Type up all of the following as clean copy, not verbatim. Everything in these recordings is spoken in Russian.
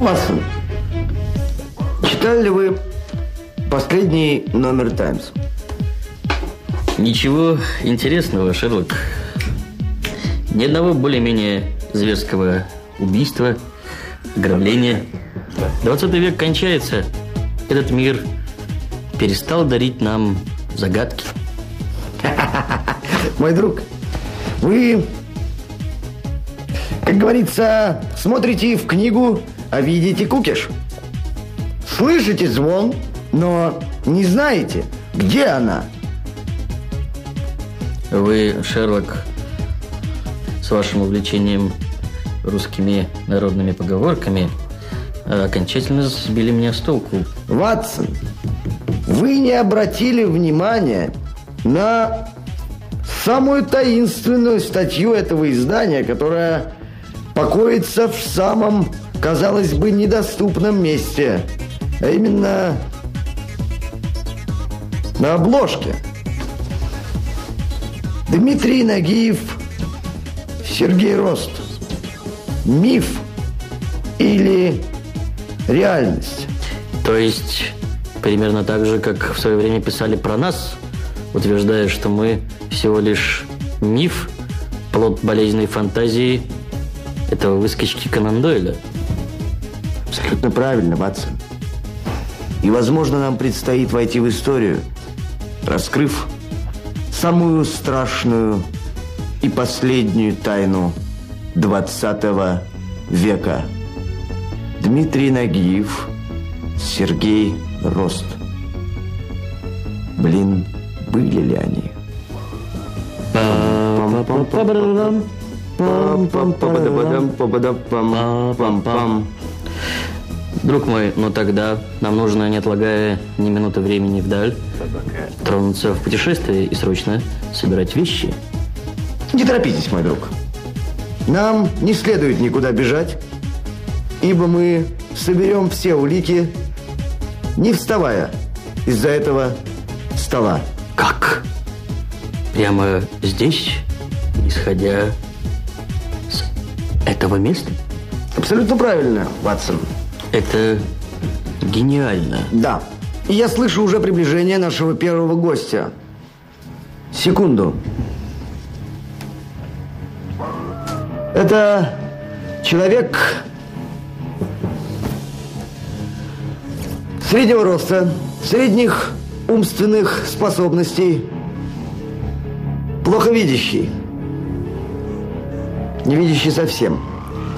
Ватсон, читали ли вы последний номер «Таймс»? Ничего интересного, Шерлок. Ни одного более-менее зверского убийства, ограбления. 20 век кончается. Этот мир перестал дарить нам загадки. Мой друг, вы, как говорится, смотрите в книгу, а видите кукиш. Слышите звон, но не знаете, где она. Вы, Шерлок, с вашим увлечением русскими народными поговорками окончательно сбили меня с толку. Ватсон, вы не обратили внимания на самую таинственную статью этого издания, которая покоится в самом, казалось бы, недоступном месте, а именно на обложке. Дмитрий Нагиев, Сергей Рост. Миф или реальность? То есть примерно так же, как в свое время писали про нас, утверждая, что мы всего лишь миф, плод болезненной фантазии этого выскочки Конан Дойля. Абсолютно правильно, Ватсон. И, возможно, нам предстоит войти в историю, раскрыв самую страшную и последнюю тайну 20 века. Дмитрий Нагиев, Сергей Рост. Блин, были ли они? Друг мой, но тогда нам нужно, не отлагая ни минуты времени вдаль, тронуться в путешествие и срочно собирать вещи. Не торопитесь, мой друг. Нам не следует никуда бежать, ибо мы соберем все улики, не вставая из-за этого стола. Как? Прямо здесь, исходя с этого места? Абсолютно правильно, Ватсон. Это гениально. Да. И я слышу уже приближение нашего первого гостя. Секунду. Это человек среднего роста, средних умственных способностей, плоховидящий, не видящий совсем.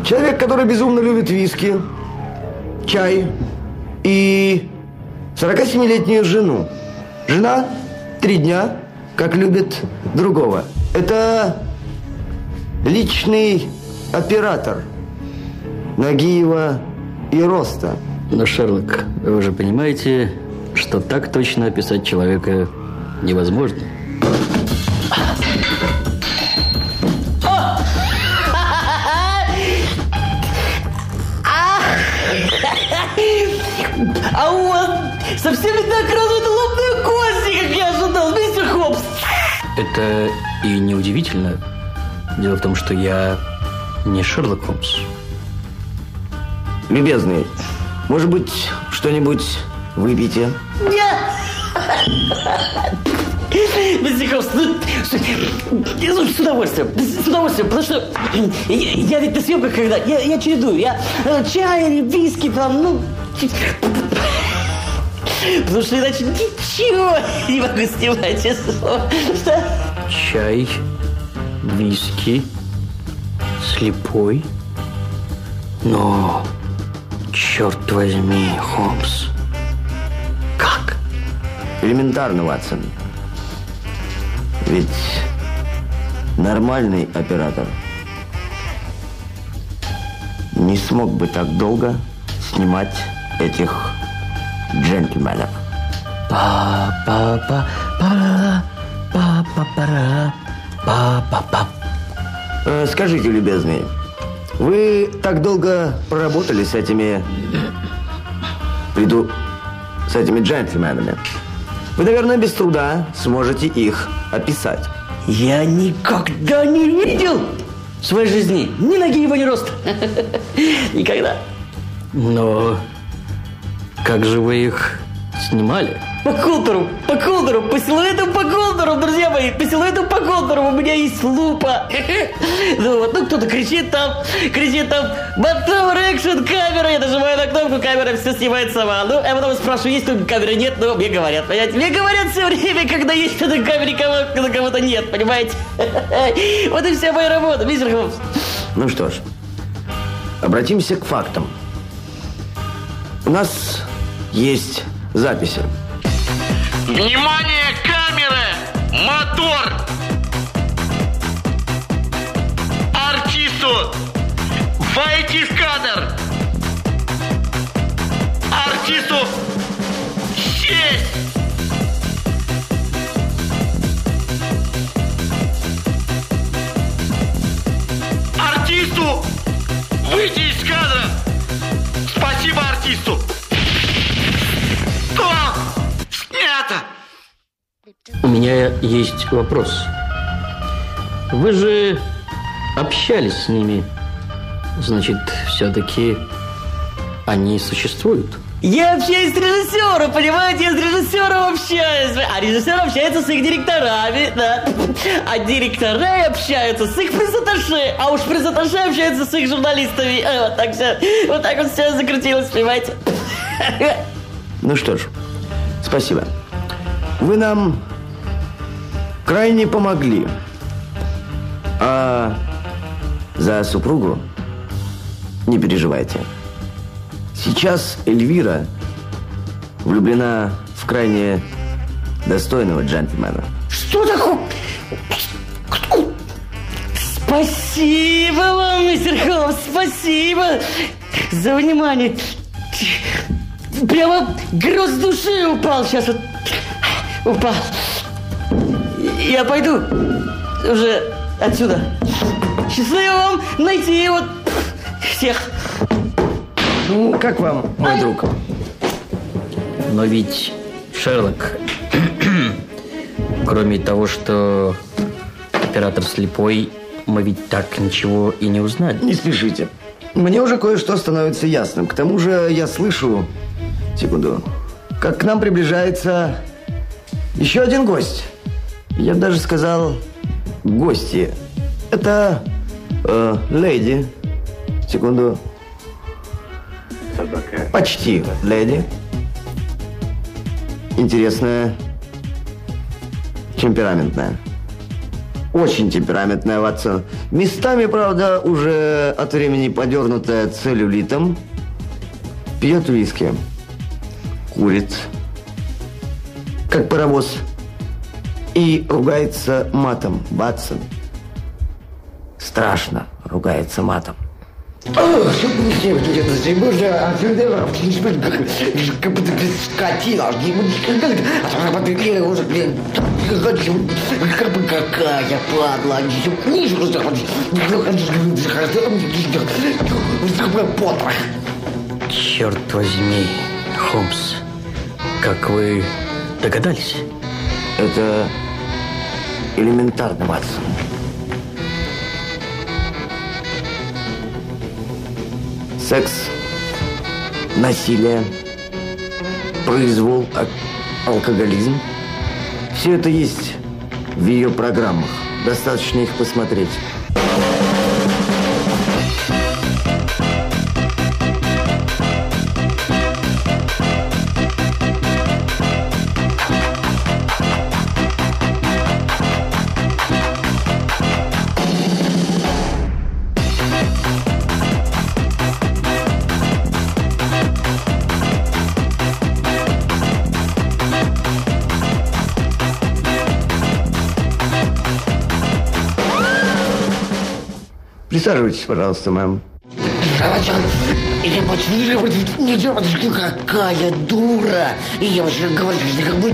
Человек, который безумно любит виски, чай и 47-летнюю жену. Жена 3 дня, как любит другого. Это личный оператор Нагиева и Роста. Но, Шерлок, вы же понимаете, что так точно описать человека невозможно. А у вас совсем не так радует лобные кости, как я ожидал, мистер Холмс. Это и неудивительно. Дело в том, что я не Шерлок Холмс. Любезный, может быть, что-нибудь выпьете? Нет! Мистер Холмс, ну, с удовольствием, потому что я ведь на съемках когда, я чередую, я чай, виски там, ну... Потому что иначе ничего не могу снимать, честное слово. Чай, виски, слепой. Но, черт возьми, Холмс, как? Элементарно, Ватсон. Ведь нормальный оператор не смог бы так долго снимать этих джентльменов. Скажите, любезный, вы так долго проработали с этими... с этими джентльменами. Вы, наверное, без труда сможете их описать. Я никогда не видел в своей жизни ни Нагиева, ни Роста. Никогда. Но как же вы их снимали? По контуру, по силуэту, по контуру, друзья мои, по силуэту, по контуру, у меня есть лупа. Ну, кто-то кричит там, мотор, экшен, камера, я нажимаю на кнопку, камера все снимает сама. Ну, я потом спрашиваю, есть тут камеры, нет, но мне говорят, понимаете, мне говорят все время, когда есть что-то камеры, когда кого-то нет, понимаете. Вот и вся моя работа, мистер Холмс. Ну что ж, обратимся к фактам. У нас есть записи. Внимание, камеры! Мотор! Артисту! Войти в кадр! Артисту! Сесть! Артисту! Выйти из кадра! Спасибо артисту! У меня есть вопрос. Вы же общались с ними. Значит, все-таки они существуют? Я общаюсь с режиссером, понимаете? Я с режиссером общаюсь. А режиссер общается с их директорами, да. А директора общаются с их пресс-атташе. А уж пресс-атташе общаются с их журналистами. Вот так вот все закрутилось, понимаете? Ну что ж, спасибо. Вы нам крайне помогли. А за супругу не переживайте. Сейчас Эльвира влюблена в крайне достойного джентльмена. Что такое? Спасибо вам, мистер Холмс, спасибо за внимание. Прямо груз души упал сейчас вот. Упал. Я пойду уже отсюда. Счастливо вам найти вот всех. Ну, как вам, мой друг? Но ведь, Шерлок, кроме того, что оператор слепой, мы ведь так ничего и не узнали. Не спешите. Мне уже кое-что становится ясным. К тому же я слышу, секунду, как к нам приближается... Еще один гость. Я бы даже сказал, гости. Это леди. Секунду. Почти леди. Интересная. Темпераментная. Очень темпераментная, Ватсон. Местами, правда, уже от времени подернутая целлюлитом. Пьет виски. Курит. Как паровоз, и ругается матом, Ватсон. Страшно ругается матом. Какая падла. Черт возьми, Холмс, как вы... Догадались? Это элементарно, Ватсон. Секс, насилие, произвол, алкоголизм. Все это есть в ее программах. Достаточно их посмотреть. Присаживайтесь, пожалуйста, мэм. Какая дура! Я вообще говорю, как бы...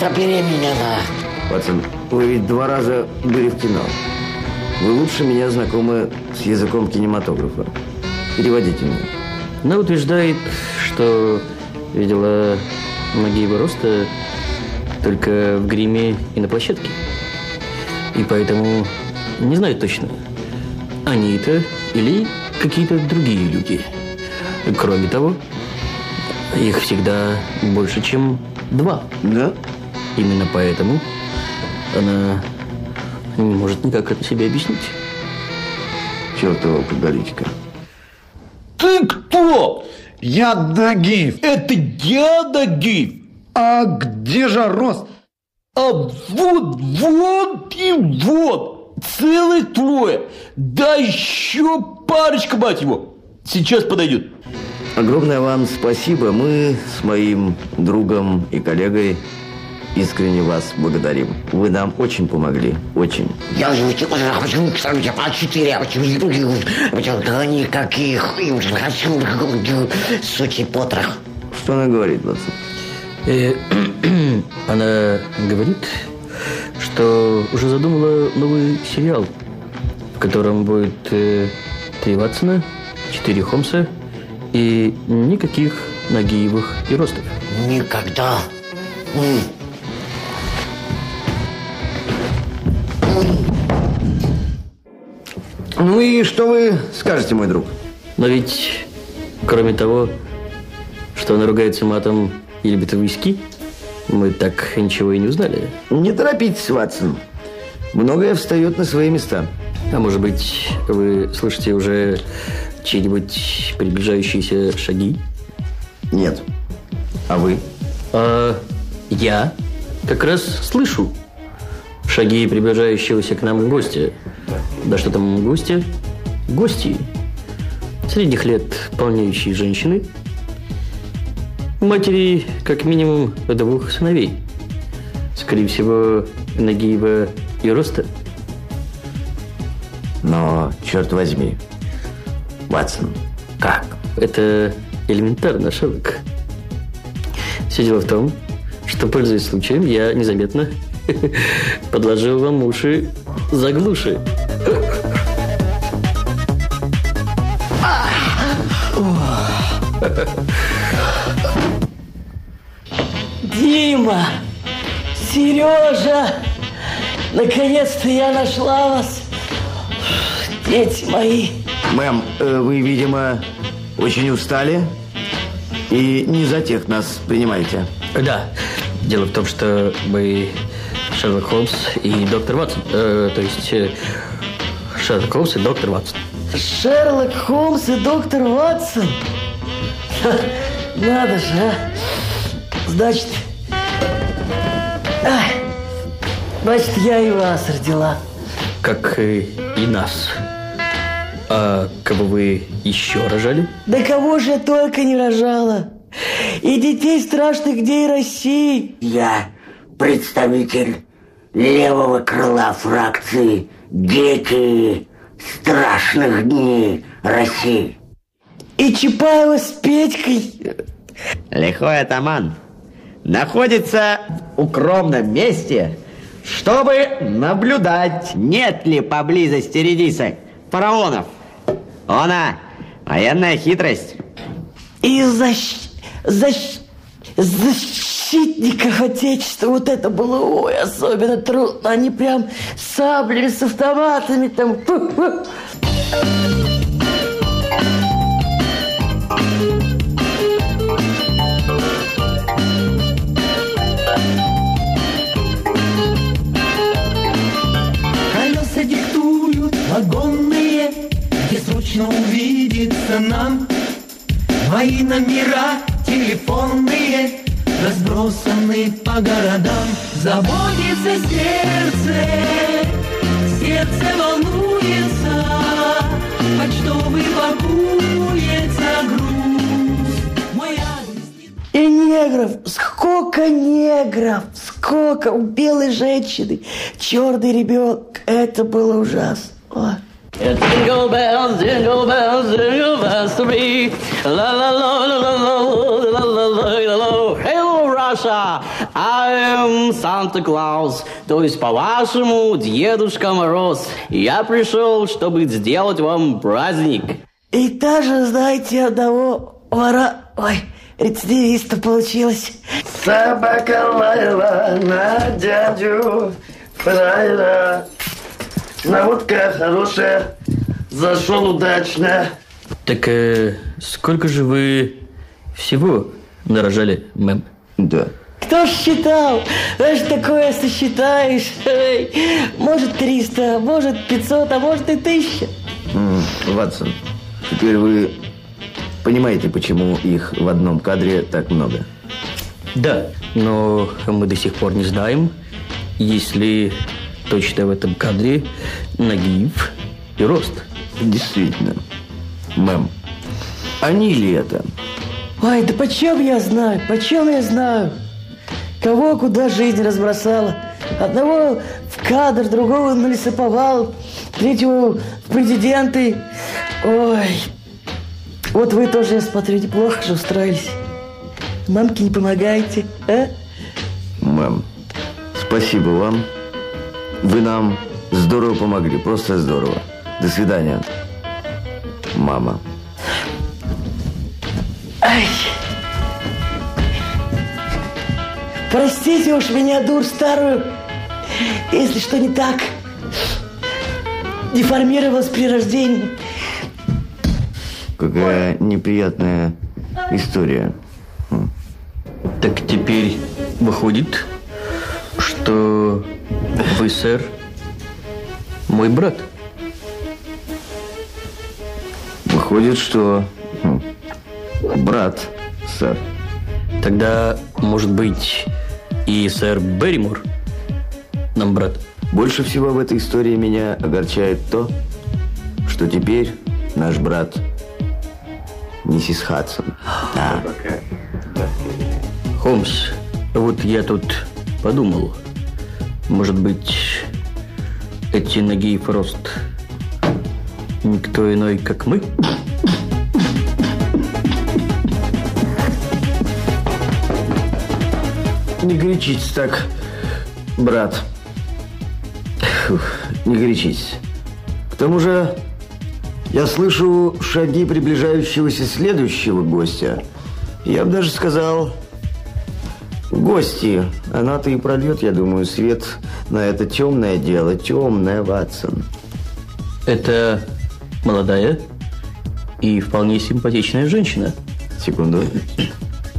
Забери меня, на... Ватсон, вы ведь 2 раза были в кино. Вы лучше меня знакомы с языком кинематографа. Переводите меня. Она утверждает, что видела Нагиева Роста только в гриме и на площадке. И поэтому не знаю точно, они это или какие-то другие люди. Кроме того, их всегда больше, чем два. Да? Именно поэтому она не может никак это себе объяснить. Чертова алкоголичка. Ты кто? Я Нагиев. Это я Нагиев. А где же Рост? А вот и вот. Целый трое. Да еще парочка, мать его. Сейчас подойдет. Огромное вам спасибо. Мы с моим другом и коллегой искренне вас благодарим. Вы нам очень помогли. Очень. Я уже хочу А4. Никаких. Сучий потрох. Что она говорит, Ватсон? Она говорит, что уже задумала новый сериал, в котором будет 3 Ватсона, 4 Холмса и никаких Нагиевых и Ростов. Никогда. Ну и что вы скажете, мой друг? Но ведь, кроме того, что она ругается матом и любит виски, мы так ничего и не узнали. Не торопитесь, Ватсон. Многое встает на свои места. А может быть, вы слышите уже чьи-нибудь приближающиеся шаги? Нет. А вы? Я как раз слышу шаги приближающегося к нам гостя. Да что там гостя? Гости. Средних лет полнеющие женщины. Матери как минимум 2 сыновей. Скорее всего, Нагиева и Роста. Но, черт возьми, Ватсон, как? Это элементарно, Шерлок. Все дело в том, что, пользуясь случаем, я незаметно подложил вам уши заглуши. Дима, Сережа, наконец-то я нашла вас, дети мои. Мэм, вы, видимо, очень устали и не за тех нас принимаете. Да, дело в том, что мы Шерлок Холмс и доктор Ватсон, Шерлок Холмс и доктор Ватсон. Шерлок Холмс и доктор Ватсон? Надо же, а? Значит, я и вас родила. Как и нас. А кого вы еще рожали? Да кого же я только не рожала. И детей страшных детей России. Я представитель левого крыла фракции «Дети страшных дней России». И Чапаева с Петькой. Лихой атаман находится в укромном месте, чтобы наблюдать, нет ли поблизости редисы фараонов. Она военная хитрость. И защитников Отечества, вот это было, ой, особенно трудно. Они прям саблями с автоматами там. Вагонные, где срочно увидится нам. Мои номера телефонные разбросаны по городам. Заводится сердце, сердце волнуется, почтовый вагуется груз. Мой адрес... И негров, сколько негров, сколько у белой женщины, черный ребенок, это было ужасно. Jingle bells, to me. La la la la la la la la la. Hello, Russia! I am Santa Claus. То есть, по-вашему, Дедушка Мороз. Я пришел, чтобы сделать вам праздник. И даже, знаете, одного вора... Ой, рецидивиста получилось. Собака лаяла на дядю Фрайла. Наводка хорошая, зашел удачно, Так сколько же вы всего нарожали, мэм? Да. Кто ж считал? Знаешь, такое сосчитаешь. Может, 300, может, 500, а может, и 1000. Ватсон, теперь вы понимаете, почему их в одном кадре так много? Да, но мы до сих пор не знаем, есть ли точно в этом кадре Нагиев и Рост. Действительно, мэм, они ли это? Ой, да почем я знаю, Кого куда жизнь разбросала. Одного в кадр, другого на лесоповал, третьего в президенты. Ой, вот вы тоже, я смотрю, неплохо же устроились. Мамке не помогаете, а? Мам, спасибо вам. Вы нам здорово помогли, просто здорово. До свидания, мама. Ай. Простите уж меня, дур старую, если что не так. Деформировалась при рождении. Какая неприятная история. Так теперь выходит, что вы, сэр, мой брат. Выходит, что брат, сэр. Тогда, может быть, и сэр Берримур нам брат. Больше всего в этой истории меня огорчает то, что теперь наш брат миссис Хадсон. Да. Холмс, вот я тут подумал, может быть, эти Нагиев и Рост никто иной, как мы? Не горячитесь так, брат. Не горячитесь. К тому же я слышу шаги приближающегося следующего гостя. Я бы даже сказал, гости. Она-то и прольет, я думаю, свет на это темное дело. Темное, Ватсон. Это молодая и вполне симпатичная женщина. Секунду.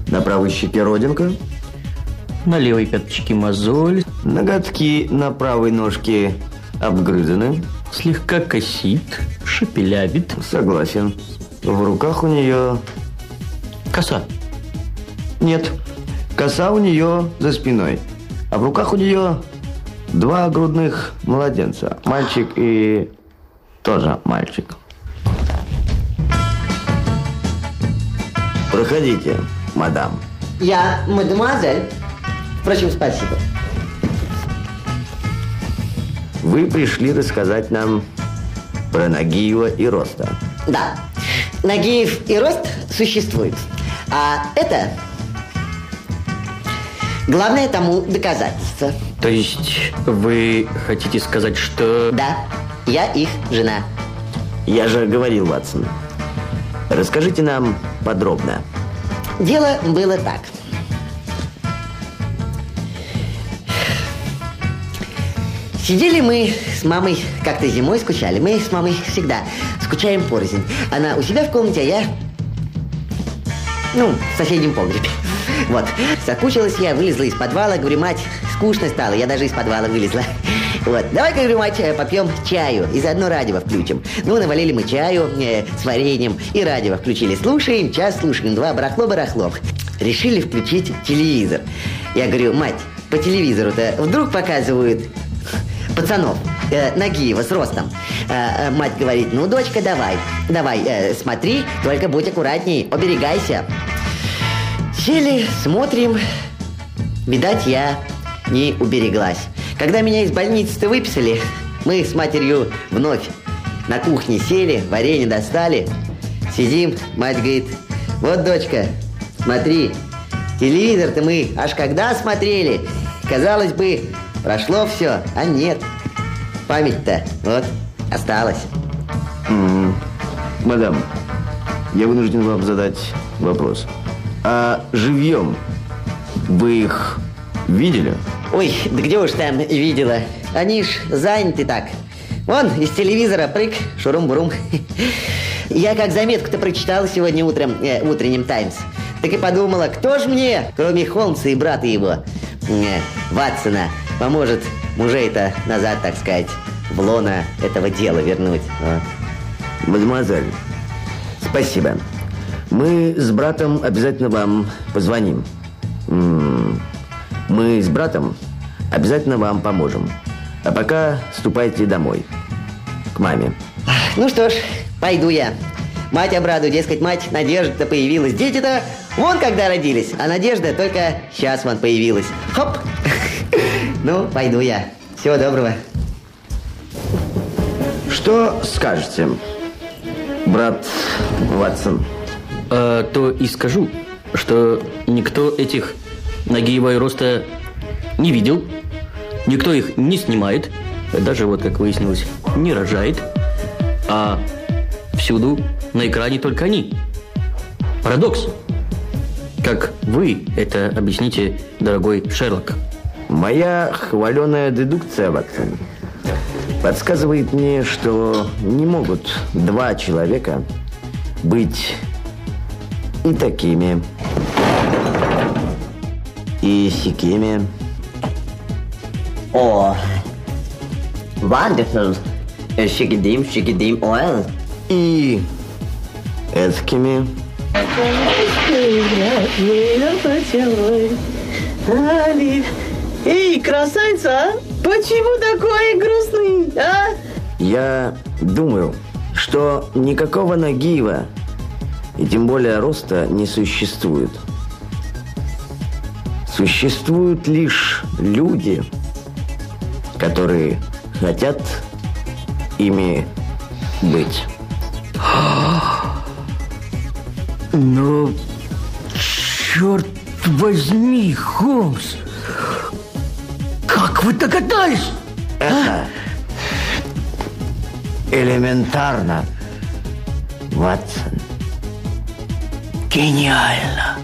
На правой щеке родинка. На левой пяточке мозоль. Ноготки на правой ножке обгрызаны. Слегка косит, шепелявит. Согласен. В руках у нее... коса. Нет. Коса у нее за спиной. А в руках у нее два грудных младенца. Мальчик и тоже мальчик. Проходите, мадам. Я мадемуазель. Впрочем, спасибо. Вы пришли рассказать нам про Нагиева и Роста. Да. Нагиев и Рост существуют. А это главное тому доказательство. То есть вы хотите сказать, что... Да, я их жена. Я же говорил, Ватсон. Расскажите нам подробно. Дело было так. Сидели мы с мамой, как-то зимой скучали. Мы с мамой всегда скучаем порознь. Она у себя в комнате, а я, в соседнем погребе. Вот. Соскучилась я, вылезла из подвала, говорю, мать, скучно стало, я даже из подвала вылезла. Вот. Давай-ка, говорю, мать, попьем чаю и заодно радио включим. Ну, навалили мы чаю с вареньем и радио включили. Слушаем, час слушаем, два, барахло-барахло. Решили включить телевизор. Я говорю, мать, по телевизору-то вдруг показывают... пацанов, Нагиева с Ростом. Мать говорит, ну, дочка, давай, смотри, только будь аккуратней, оберегайся. Сели, смотрим. Видать, я не убереглась. Когда меня из больницы-то выписали, мы с матерью вновь на кухне сели, варенье достали. Сидим, мать говорит, вот, дочка, смотри, телевизор-то мы аж когда смотрели, казалось бы, прошло все, а нет. Память-то вот осталась. Мадам, я вынужден вам задать вопрос. А живьем вы их видели? Ой, да где уж там видела. Они ж заняты так. Вон из телевизора прыг, шурум-бурум. Я как заметку-то прочитала сегодня утром, в утреннем «Таймс». Так и подумала, кто же мне, кроме Холмса и брата его, Ватсона, поможет мужей-то назад, так сказать, в лоно этого дела вернуть. Вот. Мадемуазель, спасибо. Мы с братом обязательно вам позвоним. Мы с братом обязательно вам поможем. А пока ступайте домой. К маме. Ну что ж, пойду я. Мать обрадую, дескать, мать, надежда-то появилась. Дети-то вон когда родились, а надежда только сейчас вон появилась. Хоп! Ну, пойду я. Всего доброго. Что скажете, брат Ватсон? То и скажу, что никто этих Нагиева и Роста не видел, никто их не снимает, даже вот, как выяснилось, не рожает, а всюду на экране только они. Парадокс. Как вы это объясните, дорогой Шерлок? Моя хваленая дедукция, Ватсон, подсказывает мне, что не могут два человека быть и такими, и сякими. О, wonderful, шикидим, ойл. И эткими. Эй, красавица, а? Почему такой грустный, а? Я думаю, что никакого Нагиева, и тем более Роста, не существует. Существуют лишь люди, которые хотят ими быть. Но, черт возьми, Холмс, как вы догадались? Это элементарно, Ватсон. Гениально.